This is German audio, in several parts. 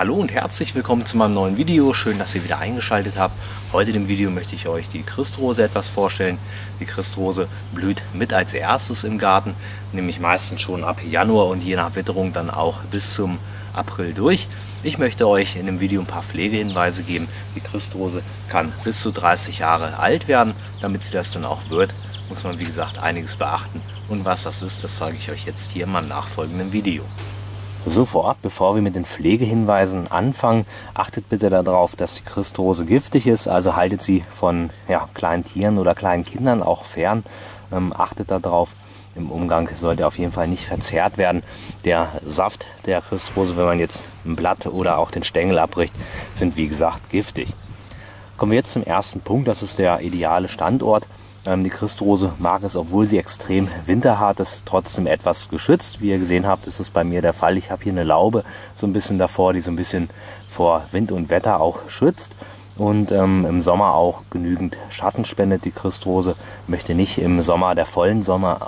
Hallo und herzlich willkommen zu meinem neuen Video. Schön, dass ihr wieder eingeschaltet habt. Heute in dem Video möchte ich euch die Christrose etwas vorstellen. Die Christrose blüht mit als erstes im Garten, nämlich meistens schon ab Januar und je nach Witterung dann auch bis zum April durch. Ich möchte euch in dem Video ein paar Pflegehinweise geben. Die Christrose kann bis zu 30 Jahre alt werden. Damit sie das dann auch wird, muss man wie gesagt einiges beachten. Und was das ist, das zeige ich euch jetzt hier in meinem nachfolgenden Video. So vorab, bevor wir mit den Pflegehinweisen anfangen, achtet bitte darauf, dass die Christrose giftig ist, also haltet sie von kleinen Tieren oder kleinen Kindern auch fern. Achtet darauf, im Umgang sollte auf jeden Fall nicht verzehrt werden. Der Saft der Christrose, wenn man jetzt ein Blatt oder auch den Stängel abbricht, sind wie gesagt giftig. Kommen wir jetzt zum ersten Punkt, das ist der ideale Standort. Die Christrose mag es, obwohl sie extrem winterhart ist, trotzdem etwas geschützt. Wie ihr gesehen habt, ist es bei mir der Fall. Ich habe hier eine Laube so ein bisschen davor, die so ein bisschen vor Wind und Wetter auch schützt. Und im Sommer auch genügend Schatten spendet. Die Christrose möchte nicht im Sommer der vollen Sonne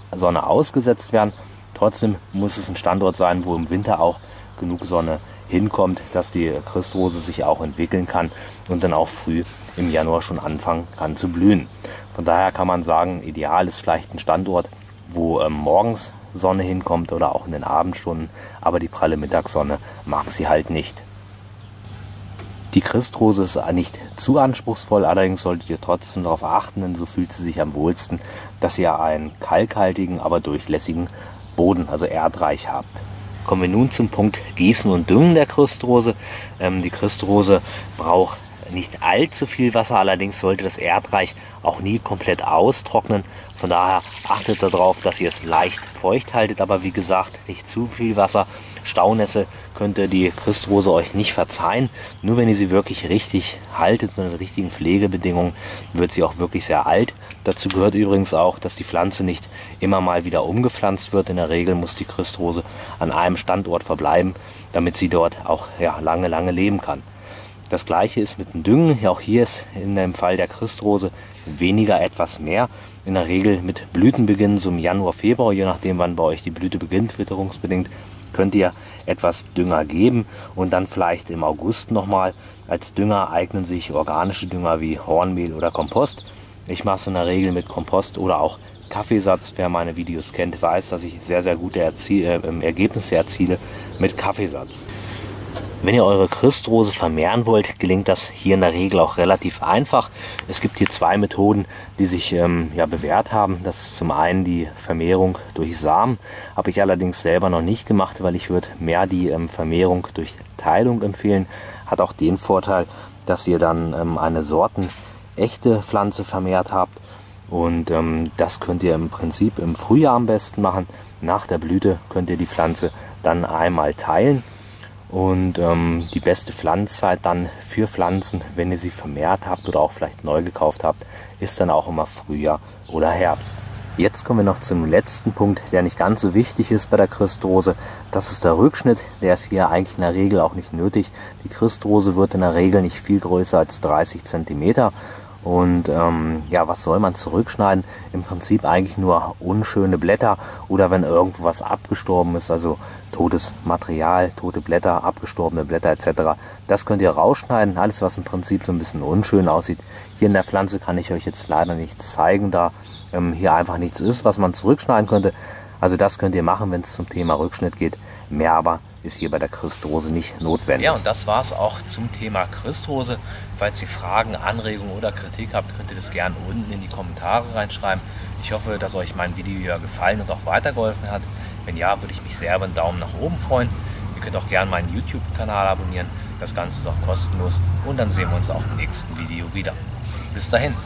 ausgesetzt werden. Trotzdem muss es ein Standort sein, wo im Winter auch genug Sonne hinkommt, dass die Christrose sich auch entwickeln kann und dann auch früh im Januar schon anfangen kann zu blühen. Von daher kann man sagen, ideal ist vielleicht ein Standort, wo morgens Sonne hinkommt oder auch in den Abendstunden, aber die pralle Mittagssonne mag sie halt nicht. Die Christrose ist nicht zu anspruchsvoll, allerdings solltet ihr trotzdem darauf achten, denn so fühlt sie sich am wohlsten, dass ihr einen kalkhaltigen, aber durchlässigen Boden, also erdreich habt. Kommen wir nun zum Punkt Gießen und Düngen der Christrose. Die Christrose braucht nicht allzu viel Wasser, allerdings sollte das Erdreich auch nie komplett austrocknen. Von daher achtet darauf, dass ihr es leicht feucht haltet, aber wie gesagt, nicht zu viel Wasser. Staunässe könnte die Christrose euch nicht verzeihen. Nur wenn ihr sie wirklich richtig haltet, mit den richtigen Pflegebedingungen, wird sie auch wirklich sehr alt. Dazu gehört übrigens auch, dass die Pflanze nicht immer mal wieder umgepflanzt wird. In der Regel muss die Christrose an einem Standort verbleiben, damit sie dort auch lange, lange leben kann. Das gleiche ist mit dem Düngen. Auch hier ist in dem Fall der Christrose weniger etwas mehr. In der Regel mit Blütenbeginn so im Januar, Februar, je nachdem wann bei euch die Blüte beginnt, witterungsbedingt, könnt ihr etwas Dünger geben und dann vielleicht im August nochmal. Als Dünger eignen sich organische Dünger wie Hornmehl oder Kompost. Ich mache es in der Regel mit Kompost oder auch Kaffeesatz. Wer meine Videos kennt, weiß, dass ich sehr, sehr gute Ergebnisse erziele mit Kaffeesatz. Wenn ihr eure Christrose vermehren wollt, gelingt das hier in der Regel auch relativ einfach. Es gibt hier zwei Methoden, die sich bewährt haben. Das ist zum einen die Vermehrung durch Samen, habe ich allerdings selber noch nicht gemacht, weil ich würde mehr die Vermehrung durch Teilung empfehlen. Hat auch den Vorteil, dass ihr dann eine sortenechte Pflanze vermehrt habt. Und das könnt ihr im Prinzip im Frühjahr am besten machen. Nach der Blüte könnt ihr die Pflanze dann einmal teilen. Und die beste Pflanzzeit dann für Pflanzen, wenn ihr sie vermehrt habt oder auch vielleicht neu gekauft habt, ist dann auch immer Frühjahr oder Herbst. Jetzt kommen wir noch zum letzten Punkt, der nicht ganz so wichtig ist bei der Christrose. Das ist der Rückschnitt. Der ist hier eigentlich in der Regel auch nicht nötig. Die Christrose wird in der Regel nicht viel größer als 30 cm. Und was soll man zurückschneiden? Im Prinzip eigentlich nur unschöne Blätter oder wenn irgendwo was abgestorben ist, also totes Material, tote Blätter, abgestorbene Blätter etc. Das könnt ihr rausschneiden, alles was im Prinzip so ein bisschen unschön aussieht. Hier in der Pflanze kann ich euch jetzt leider nichts zeigen, da hier einfach nichts ist, was man zurückschneiden könnte. Also das könnt ihr machen, wenn es zum Thema Rückschnitt geht, mehr aber ist hier bei der Christrose nicht notwendig. Ja, und das war es auch zum Thema Christrose. Falls ihr Fragen, Anregungen oder Kritik habt, könnt ihr das gerne unten in die Kommentare reinschreiben. Ich hoffe, dass euch mein Video hier gefallen und auch weitergeholfen hat. Wenn ja, würde ich mich sehr über einen Daumen nach oben freuen. Ihr könnt auch gerne meinen YouTube-Kanal abonnieren. Das Ganze ist auch kostenlos und dann sehen wir uns auch im nächsten Video wieder. Bis dahin.